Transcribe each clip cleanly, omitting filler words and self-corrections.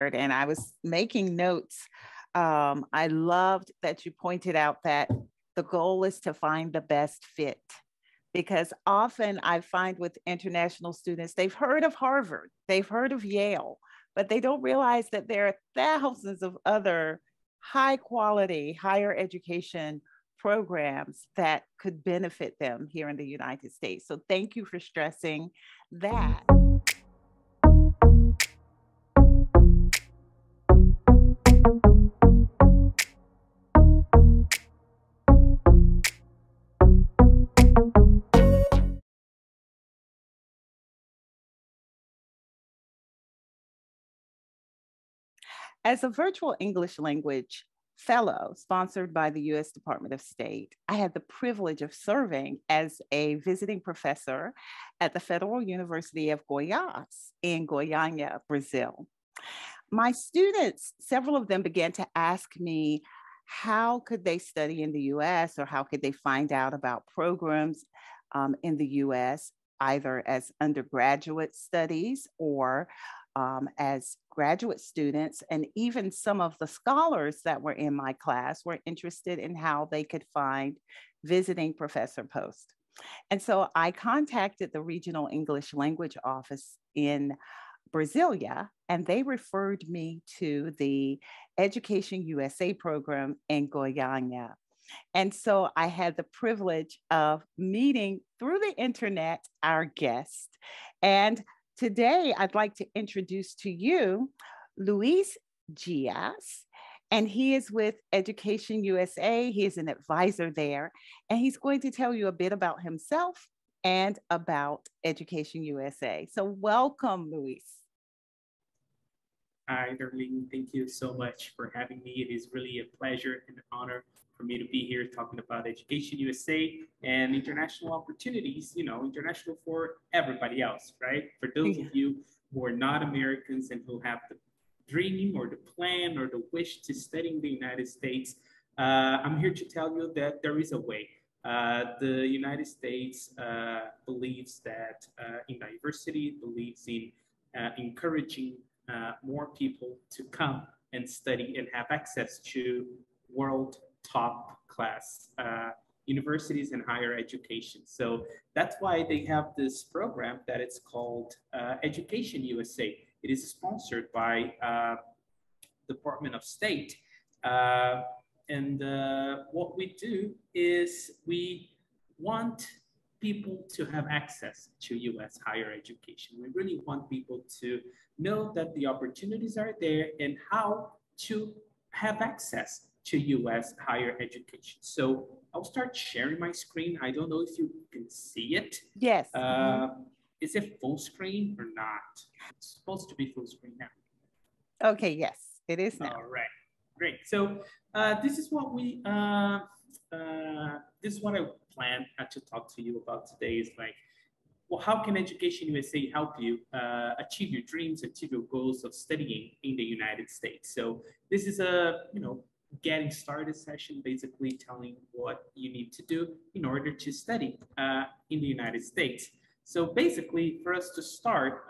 and I was making notes. I loved that you pointed out that the goal is to find the best fit, because often I find with international students, they've heard of Harvard, they've heard of Yale, but they don't realize that there are thousands of other high quality higher education programs that could benefit them here in the United States. So thank you for stressing that. As a virtual English language fellow sponsored by the U.S. Department of State, I had the privilege of serving as a visiting professor at the Federal University of Goiás in Goiânia, Brazil. My students, several of them began to ask me how could they study in the U.S. or how could they find out about programs in the U.S., either as undergraduate studies or as graduate students, and even some of the scholars that were in my class were interested in how they could find visiting professor posts. And so I contacted the Regional English Language Office in Brasilia, and they referred me to the Education USA program in Goiânia. And so I had the privilege of meeting through the internet our guest, and today, I'd like to introduce to you Luiz Dias, and he is with Education USA. He is an advisor there, and he's going to tell you a bit about himself and about Education USA. So welcome, Luiz. Hi, Darlene. Thank you so much for having me. It is really a pleasure and an honor for me to be here talking about Education USA and international opportunities, you know, international for everybody else, right? For those of you who are not Americans and who have the dream or the plan or the wish to study in the United States, I'm here to tell you that there is a way. The United States believes that in diversity, believes in encouraging more people to come and study and have access to world top class universities and higher education. So that's why they have this program that it's called Education USA. It is sponsored by Department of State. What we do is we want people to have access to US higher education. We really want people to know that the opportunities are there and how to have access to US higher education. So I'll start sharing my screen. I don't know if you can see it. Yes. Is it full screen or not? It's supposed to be full screen now. Okay, yes, it is now. All right, great. So this is what we, this is what I plan to talk to you about today is like, well, how can Education USA help you achieve your dreams, achieve your goals of studying in the United States? So this is a, you know, getting started session, basically telling what you need to do in order to study in the United States. So basically, for us to start,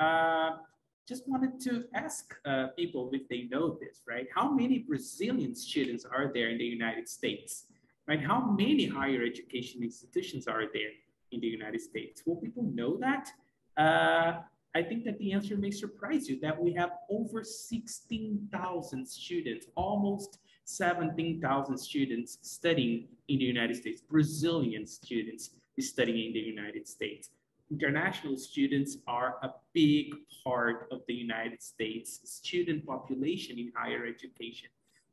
just wanted to ask people if they know this, right? How many Brazilian students are there in the United States, right? How many higher education institutions are there in the United States? Will people know that? I think that the answer may surprise you that we have over 16,000 students, almost 17,000 students studying in the United States, Brazilian students studying in the United States. International students are a big part of the United States student population in higher education.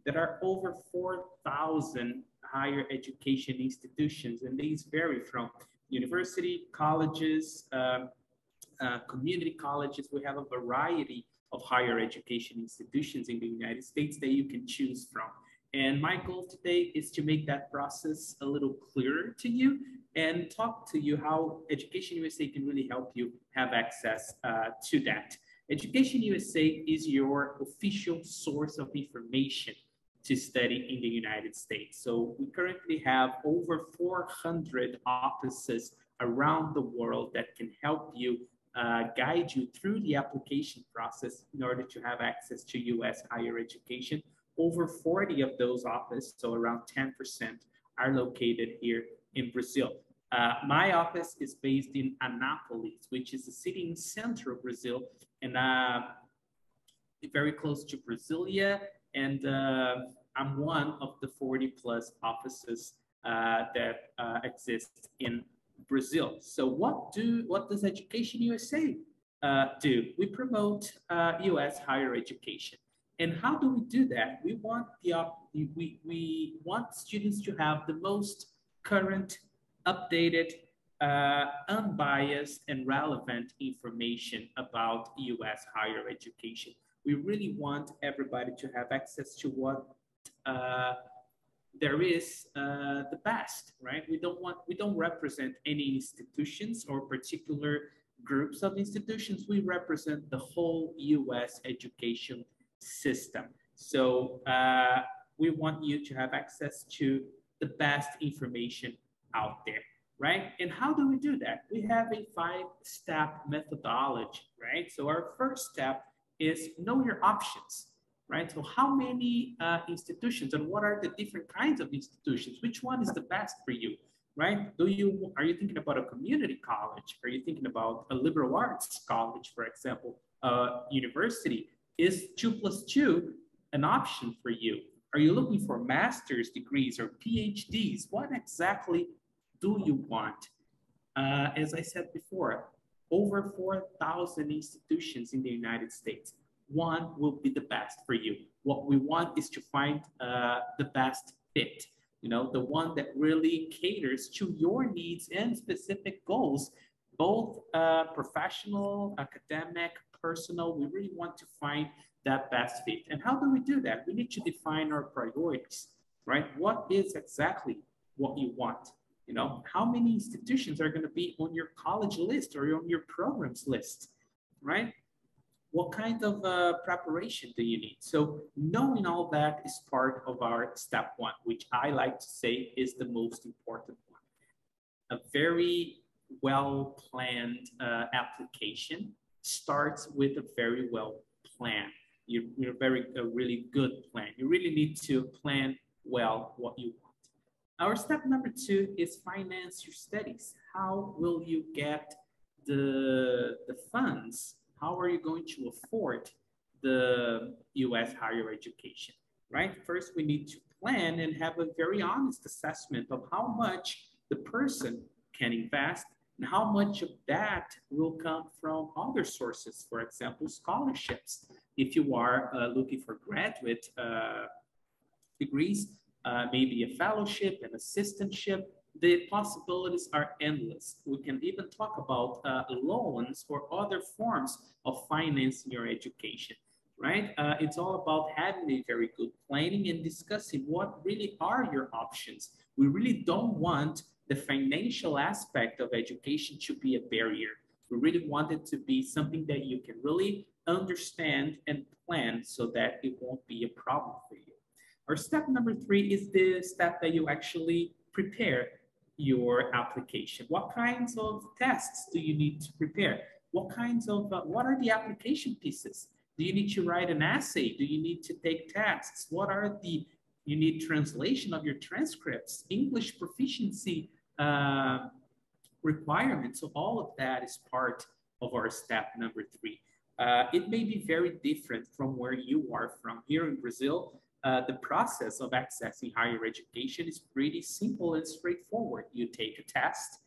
There are over 4,000 higher education institutions, and these vary from university, colleges, community colleges. We have a variety of higher education institutions in the United States that you can choose from. And my goal today is to make that process a little clearer to you and talk to you how Education USA can really help you have access to that. Education USA is your official source of information to study in the United States. So we currently have over 400 offices around the world that can help you guide you through the application process in order to have access to U.S. higher education. Over 40 of those offices, so around 10%, are located here in Brazil. My office is based in Anápolis, which is a city in central Brazil and very close to Brasilia. And I'm one of the 40+ offices that exist in Brazil. So what does Education USA do? We promote US higher education. And how do we do that? We want we want students to have the most current, updated, unbiased, and relevant information about US higher education. We really want everybody to have access to what there is the best, right? We don't represent any institutions or particular groups of institutions. We represent the whole US education system. So we want you to have access to the best information out there, right? And how do we do that? We have a 5-step methodology, right? So our first step is know your options, right? So how many institutions and what are the different kinds of institutions? Which one is the best for you, right? Are you thinking about a community college? Are you thinking about a liberal arts college, for example, university? Is 2+2 an option for you? Are you looking for master's degrees or PhDs? What exactly do you want? As I said before, over 4,000 institutions in the United States. One will be the best for you. What we want is to find the best fit, you know, the one that really caters to your needs and specific goals, both professional, academic, personal. We really want to find that best fit. And how do we do that? We need to define our priorities, right? What is exactly what you want? You know, how many institutions are going to be on your college list or on your programs list, right? What kind of preparation do you need? So knowing all that is part of our step one, which I like to say is the most important one. A very well-planned application starts with a very well plan. A really good plan. You really need to plan well what you want. Our step number two is finance your studies. How will you get the funds? How are you going to afford the US higher education, right? First, we need to plan and have a very honest assessment of how much the person can invest and how much of that will come from other sources, for example, scholarships. If you are looking for graduate degrees, maybe a fellowship, an assistantship, the possibilities are endless. We can even talk about loans or other forms of financing your education, right? It's all about having a very good planning and discussing what really are your options. We really don't want the financial aspect of education to be a barrier. We really want it to be something that you can really understand and plan so that it won't be a problem for you. Our step number three is the step that you actually prepare your application. What kinds of tests do you need to prepare? What are the application pieces? Do you need to write an essay? Do you need to take tests? You need translation of your transcripts, English proficiency requirements. So all of that is part of our step number three. It may be very different from where you are from. Here in Brazil, the process of accessing higher education is pretty simple and straightforward. You take a test,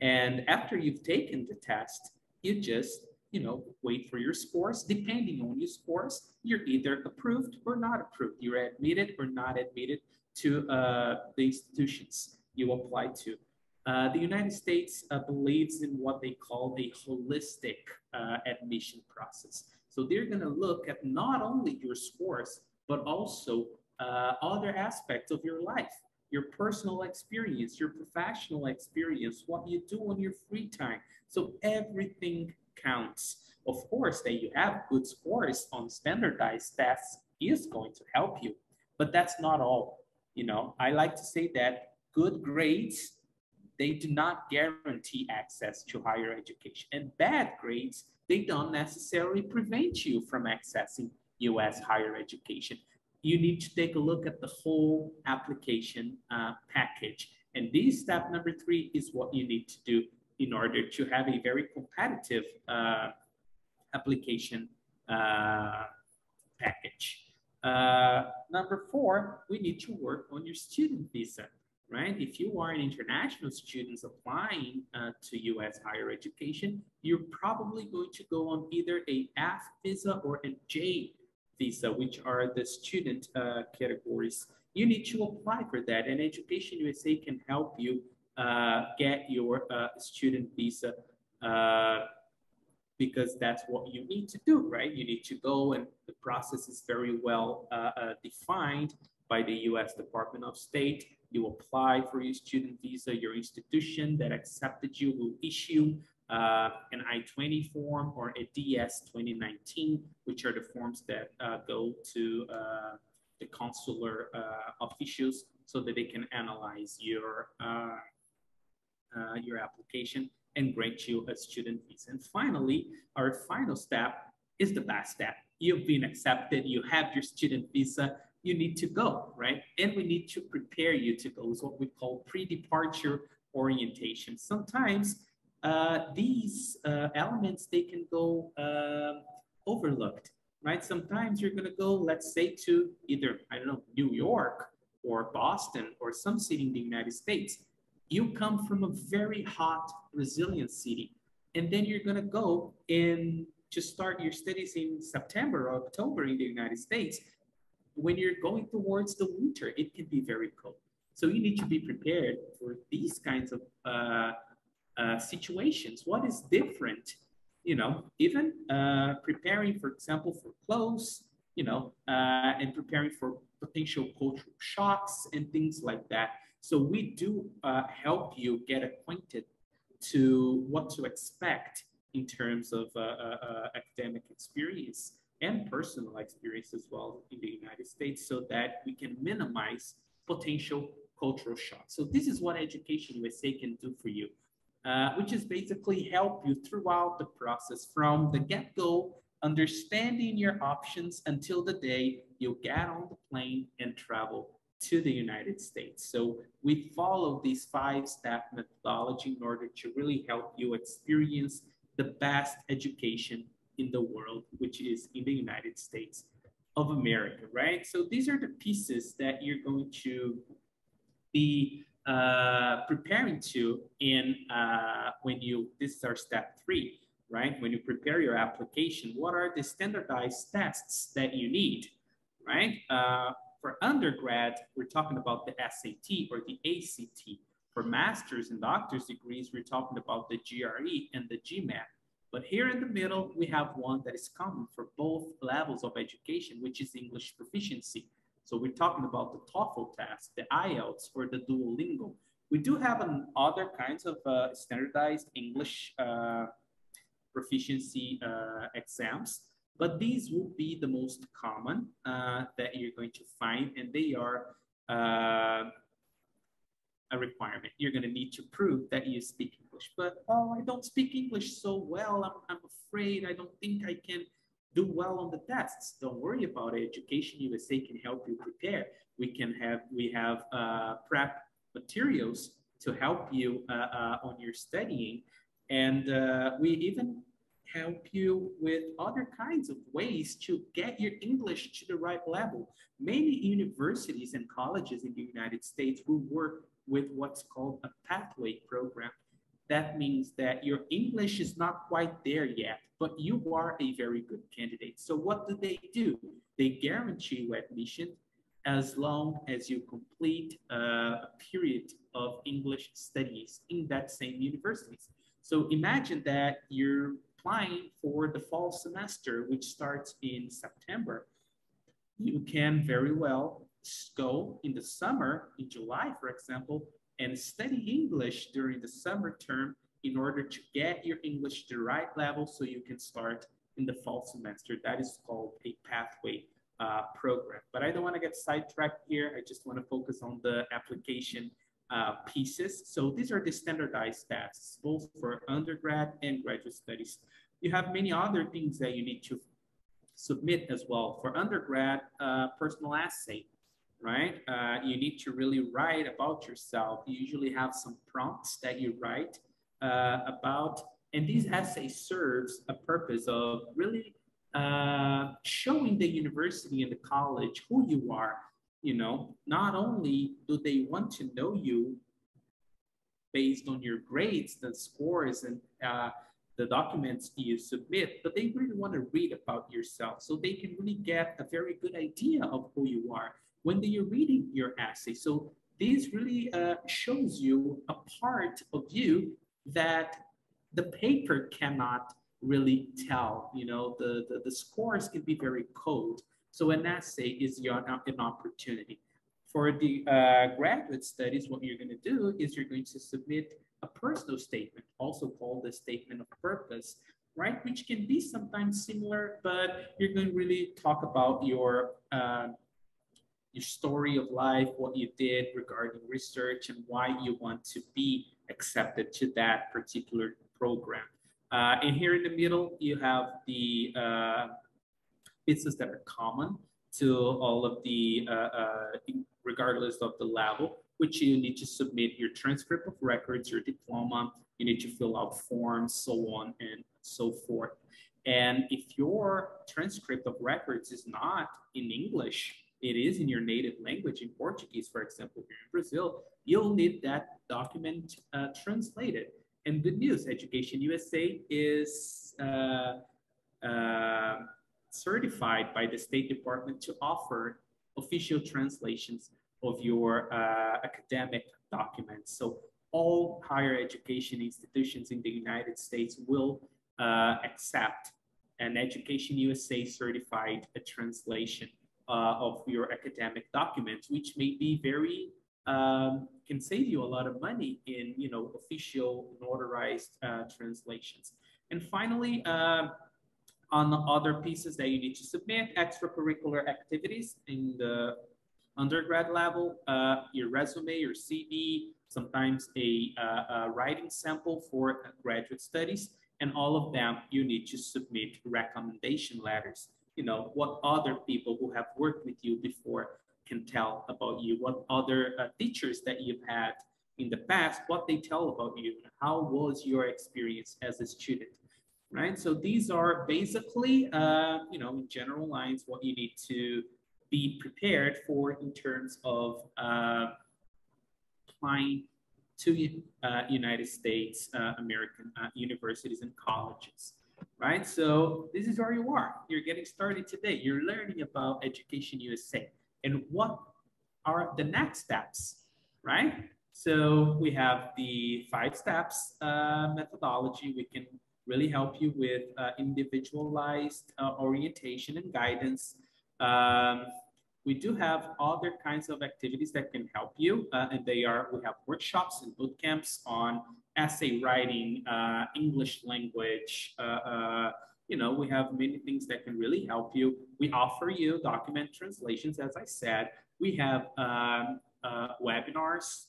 and after you've taken the test, you just, you know, wait for your scores. Depending on your scores, you're either approved or not approved. You're admitted or not admitted to the institutions you apply to. The United States believes in what they call a holistic admission process. So they're going to look at not only your scores, but also other aspects of your life, your personal experience, your professional experience, what you do on your free time. So everything counts. Of course, that you have good scores on standardized tests is going to help you, but that's not all. You know, I like to say that good grades they do not guarantee access to higher education. And bad grades, they don't necessarily prevent you from accessing U.S. higher education. You need to take a look at the whole application package. And this step number 3 is what you need to do in order to have a very competitive application package. Number 4, we need to work on your student visa, right? If you are an international student applying to U.S. higher education, you're probably going to go on either a F visa or a J visa, which are the student categories. You need to apply for that, and Education USA can help you get your student visa because that's what you need to do, right? You need to go, and the process is very well defined by the U.S. Department of State. You apply for your student visa, your institution that accepted you will issue an I-20 form or a DS-2019, which are the forms that go to the consular officials so that they can analyze your application and grant you a student visa. And finally, our final step is the best step. You've been accepted, you have your student visa, you need to go, right? And we need to prepare you to go. It's what we call pre-departure orientation. Sometimes these elements, they can go overlooked, right? Sometimes you're gonna go, let's say, to either, I don't know, New York or Boston or some city in the United States. You come from a very hot, resilient city, and then you're gonna go and just start your studies in September or October in the United States. When you're going towards the winter, it can be very cold. So you need to be prepared for these kinds of situations. What is different, you know, even preparing, for example, for clothes, you know, and preparing for potential cultural shocks and things like that. So we do help you get acquainted to what to expect in terms of academic experience and personal experience as well in the United States, so that we can minimize potential cultural shocks. So this is what Education USA can do for you, which is basically help you throughout the process from the get-go, understanding your options until the day you get on the plane and travel to the United States. So we follow these 5-step methodology in order to really help you experience the best education in the world, which is in the United States of America, right? So these are the pieces that you're going to be preparing to in this is our step 3, right? When you prepare your application, what are the standardized tests that you need, right? For undergrad, we're talking about the SAT or the ACT. For master's and doctor's degrees, we're talking about the GRE and the GMAT. But here in the middle, we have one that is common for both levels of education, which is English proficiency. So we're talking about the TOEFL test, the IELTS, or the Duolingo. We do have other kinds of standardized English proficiency exams, but these will be the most common that you're going to find, and they are a requirement. You're going to need to prove that you speak English. But, oh, I don't speak English so well. I'm afraid. I don't think I can do well on the tests. Don't worry about it. Education USA can help you prepare. We have prep materials to help you on your studying, and we even help you with other kinds of ways to get your English to the right level. Many universities and colleges in the United States will work with what's called a pathway program. That means that your English is not quite there yet, but you are a very good candidate. So what do? They guarantee you admission as long as you complete a period of English studies in that same university. So imagine that you're applying for the fall semester, which starts in September. You can very well go in the summer, in July, for example, and study English during the summer term in order to get your English to the right level so you can start in the fall semester. That is called a pathway program. But I don't want to get sidetracked here. I just want to focus on the application pieces. So these are the standardized tests, both for undergrad and graduate studies. You have many other things that you need to submit as well. For undergrad, personal essay, right? You need to really write about yourself. You usually have some prompts that you write about, and this essay serves a purpose of really showing the university and the college who you are. You know, not only do they want to know you based on your grades, the scores, and the documents you submit, but they really want to read about yourself so they can really get a very good idea of who you are when you're reading your essay. So this really shows you a part of you that the paper cannot really tell. You know, the scores can be very cold. So an essay is an opportunity. For the graduate studies, what you're going to do is you're going to submit a personal statement, also called the statement of purpose, right? Which can be sometimes similar, but you're going to really talk about your story of life, what you did regarding research, and why you want to be accepted to that particular program. And here in the middle, you have the pieces that are common to all of the, regardless of the level, which you need to submit your transcript of records, your diploma, you need to fill out forms, so on and so forth. And if your transcript of records is not in English, it is in your native language, in Portuguese, for example, here in Brazil, you'll need that document translated. And good news, Education USA is certified by the State Department to offer official translations of your academic documents. So all higher education institutions in the United States will accept an Education USA certified translation of your academic documents, which may be very, can save you a lot of money in, you know, official and notarized translations. And finally, on the other pieces that you need to submit, extracurricular activities in the undergrad level, your resume, your CV, sometimes a writing sample for graduate studies, and all of them you need to submit recommendation letters. You know, what other people who have worked with you before can tell about you, what other teachers that you've had in the past, what they tell about you, how was your experience as a student, right? So these are basically, you know, in general lines, what you need to be prepared for in terms of applying to United States American universities and colleges, right? So this is where you are. You're getting started today. You're learning about Education USA and what are the next steps, right? So we have the 5 steps methodology. We can really help you with individualized orientation and guidance. We do have other kinds of activities that can help you, and they are, we have workshops and boot camps on essay writing, English language, you know, we have many things that can really help you. We offer you document translations, as I said. We have webinars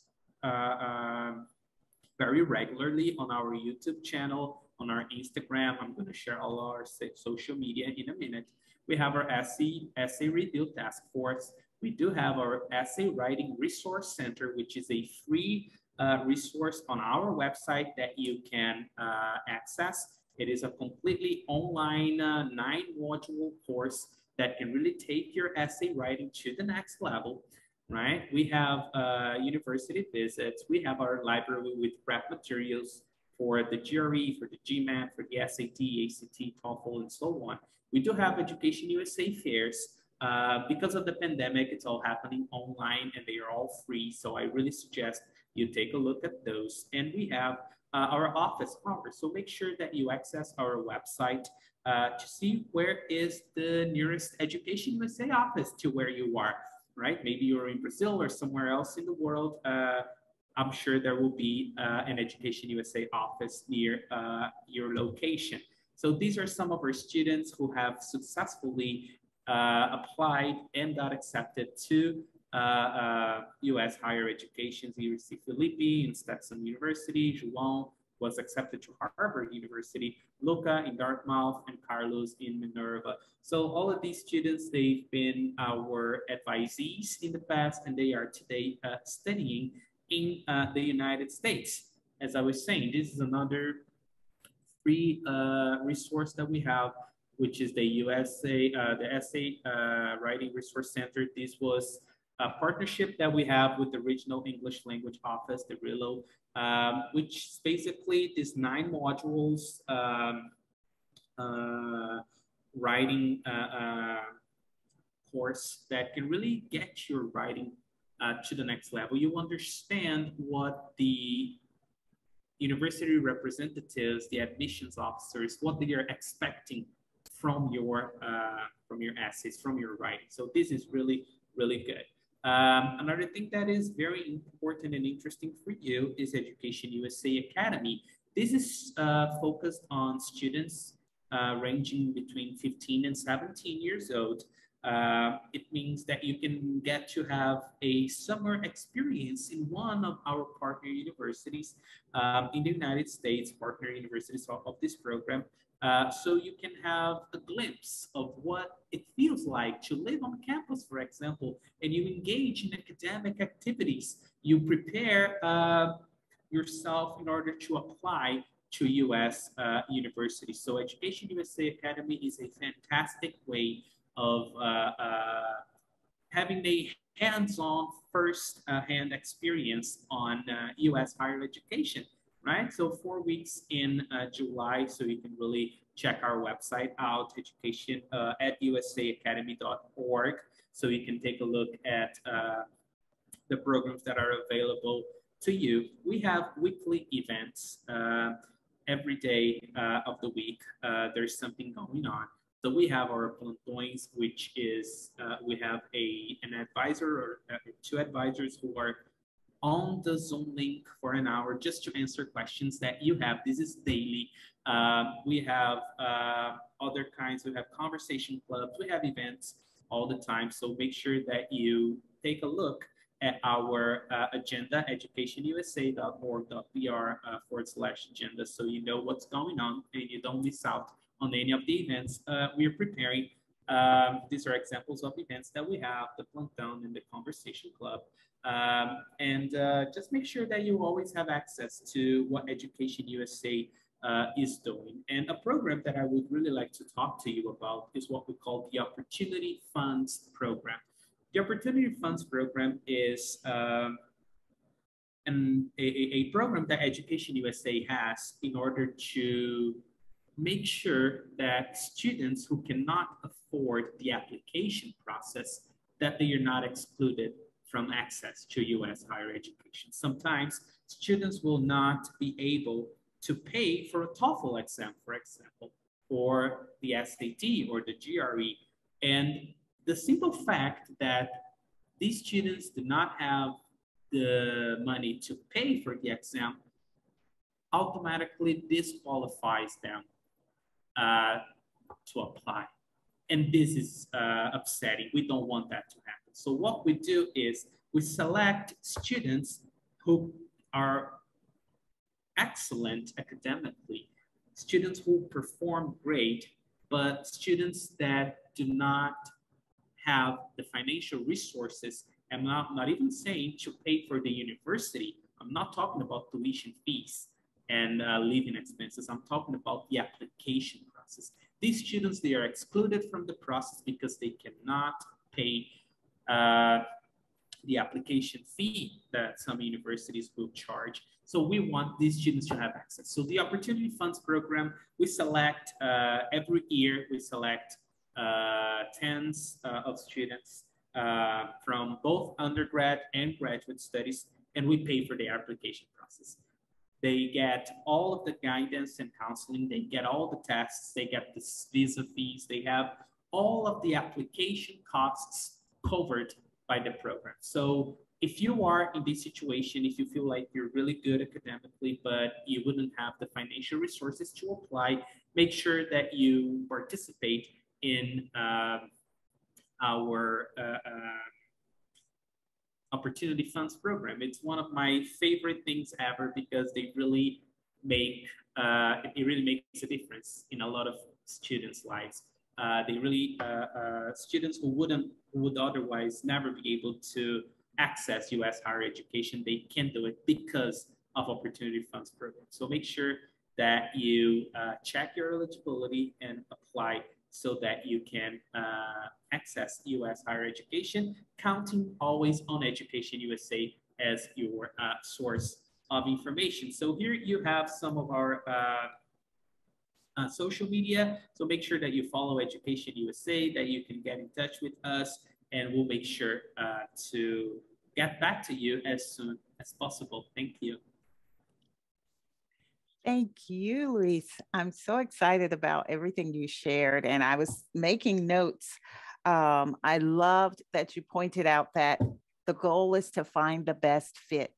very regularly on our YouTube channel, on our Instagram. I'm going to share all our social media in a minute. We have our essay review task force. We do have our essay writing resource center, which is a free resource on our website that you can access. It is a completely online 9-module course that can really take your essay writing to the next level, right? We have university visits. We have our library with prep materials for the GRE, for the GMAT, for the SAT, ACT, TOEFL, and so on. We do have Education USA fairs. Because of the pandemic, it's all happening online and they are all free. So I really suggest you take a look at those. And we have our office hours. So make sure that you access our website to see where is the nearest Education USA office to where you are, right? Maybe you're in Brazil or somewhere else in the world. I'm sure there will be an Education USA office near your location. So these are some of our students who have successfully applied and got accepted to U.S. higher education, University Felipe in Stetson University, João was accepted to Harvard University, Luca in Dartmouth, and Carlos in Minerva. So all of these students, they've been our advisees in the past, and they are today studying in the United States. As I was saying, this is another free resource that we have, which is the USA, the Essay Writing Resource Center. This was a partnership that we have with the Regional English Language Office, the RILO, which is basically these 9 modules writing course that can really get your writing to the next level. You understand what the university representatives, the admissions officers, what they are expecting from your essays, from your writing. So this is really, really good. Another thing that is very important and interesting for you is Education USA Academy. This is focused on students ranging between 15 and 17 years old. It means that you can get to have a summer experience in one of our partner universities in the United States, partner universities of this program. So you can have a glimpse of what it feels like to live on campus, for example, and you engage in academic activities. You prepare yourself in order to apply to U.S. universities. So Education USA Academy is a fantastic way of having a hands-on, first-hand experience on U.S. higher education. Right, so 4 weeks in July, so you can really check our website out, education at usaacademy.org, so you can take a look at the programs that are available to you. We have weekly events every day of the week. There's something going on. So we have our plantões, which is we have an advisor or 2 advisors who are on the Zoom link for an hour just to answer questions that you have. This is daily. We have other kinds. We have conversation clubs. We have events all the time. So make sure that you take a look at our agenda, educationusa.org.br /agenda, so you know what's going on and you don't miss out on any of the events we are preparing. These are examples of events that we have, the plantão and the conversation club. Just make sure that you always have access to what Education USA is doing. And a program that I would really like to talk to you about is what we call the Opportunity Funds Program. The Opportunity Funds Program is a program that Education USA has in order to make sure that students who cannot afford the application process, that they are not excluded from access to U.S. higher education. Sometimes students will not be able to pay for a TOEFL exam, for example, or the SAT or the GRE. And the simple fact that these students do not have the money to pay for the exam automatically disqualifies them to apply. And this is upsetting. We don't want that to happen. So what we do is we select students who are excellent academically, students who perform great, but students that do not have the financial resources. I'm not even saying to pay for the university. I'm not talking about tuition fees and living expenses. I'm talking about the application process. These students, they are excluded from the process because they cannot pay the application fee that some universities will charge. So we want these students to have access. So the Opportunity Funds Program, we select every year, we select tens of students from both undergrad and graduate studies, and we pay for their application process. They get all of the guidance and counseling. They get all the tests. They get the visa fees. They have all of the application costs covered by the program. So if you are in this situation, if you feel like you're really good academically, but you wouldn't have the financial resources to apply, make sure that you participate in our Opportunity Funds Program. It's one of my favorite things ever because they really make, it really makes a difference in a lot of students' lives. They really, students who would otherwise never be able to access U.S. higher education, they can do it because of Opportunity Funds Program. So make sure that you check your eligibility and apply so that you can access U.S. higher education, counting always on Education USA as your source of information. So here you have some of our social media. So make sure that you follow Education USA, that you can get in touch with us, and we'll make sure to get back to you as soon as possible. Thank you. Thank you, Luiz. I'm so excited about everything you shared, and I was making notes. I loved that you pointed out that the goal is to find the best fit,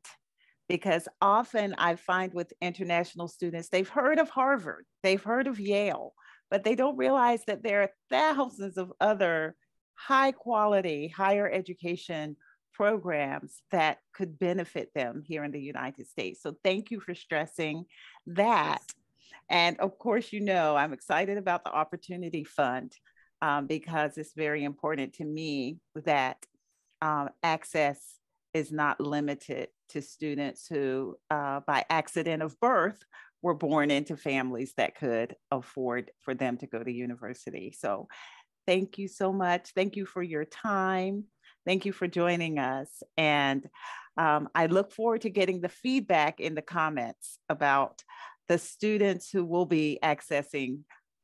because often I find with international students, they've heard of Harvard, they've heard of Yale, but they don't realize that there are thousands of other high quality higher education programs that could benefit them here in the United States. So thank you for stressing that. And of course, you know, I'm excited about the Opportunity Fund because it's very important to me that access is not limited to students who, by accident of birth, were born into families that could afford for them to go to university. So thank you so much. Thank you for your time. Thank you for joining us. And I look forward to getting the feedback in the comments about the students who will be accessing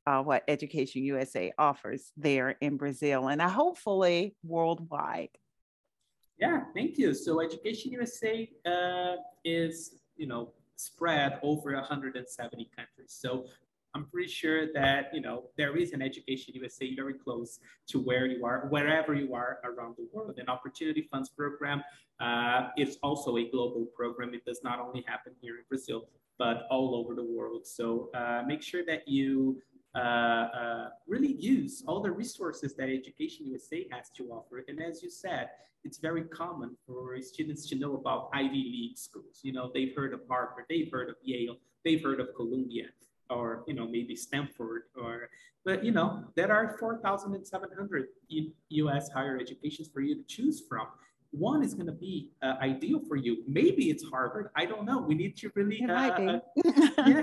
what Education USA offers there in Brazil and hopefully worldwide. Yeah, thank you. So Education USA is, you know, spread over 170 countries. So I'm pretty sure that, you know, there is an Education USA very close to where you are, wherever you are around the world. And Opportunity Funds Program is also a global program. It does not only happen here in Brazil, but all over the world. So make sure that you really use all the resources that Education USA has to offer. And as you said, it's very common for students to know about Ivy League schools. You know, they've heard of Harvard, they've heard of Yale, they've heard of Columbia, or, you know, maybe Stanford, or, but, you know, there are 4,700 U.S. higher educations for you to choose from. One is going to be ideal for you. Maybe it's Harvard. I don't know. We need to really, yeah,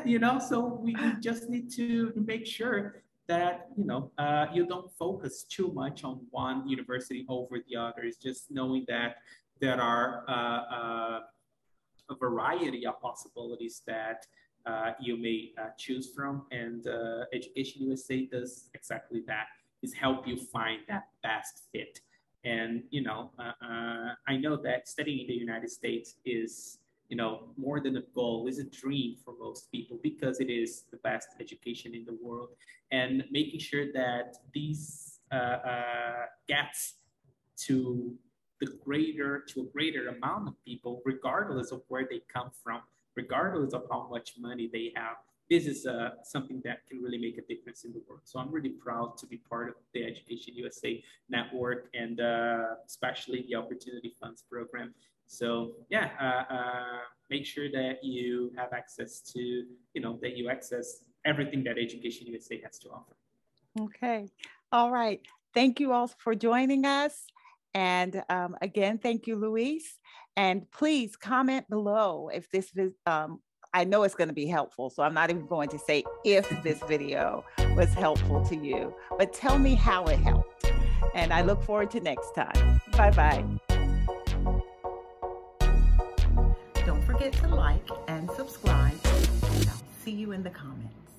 you know, so we just need to make sure that, you know, you don't focus too much on one university over the other. It's just knowing that there are a variety of possibilities that you may choose from, and Education USA does exactly that, is help you find that best fit. And, you know, I know that studying in the United States is, you know, more than a goal, is a dream for most people because it is the best education in the world. And making sure that these gaps to a greater amount of people, regardless of where they come from, regardless of how much money they have. This is something that can really make a difference in the world. So I'm really proud to be part of the Education USA network, and especially the Opportunity Funds Program. So yeah, make sure that you have access to, you know, that you access everything that Education USA has to offer. Okay. All right. Thank you all for joining us. And again, thank you, Luiz. And please comment below if this, I know it's going to be helpful, so I'm not even going to say if this video was helpful to you, but tell me how it helped. And I look forward to next time. Bye-bye. Don't forget to like and subscribe. I'll see you in the comments.